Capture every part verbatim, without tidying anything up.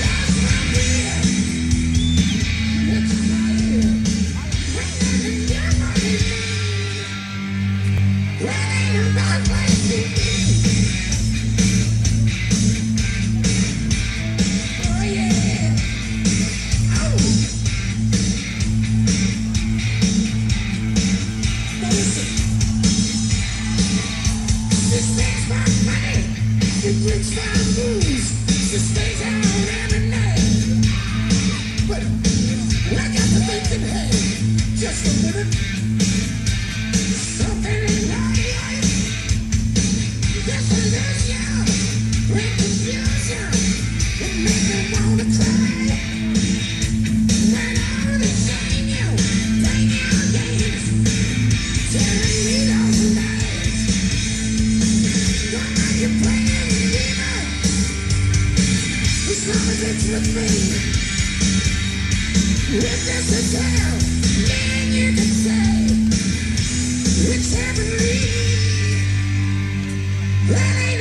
We're in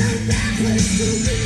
a bad place to be.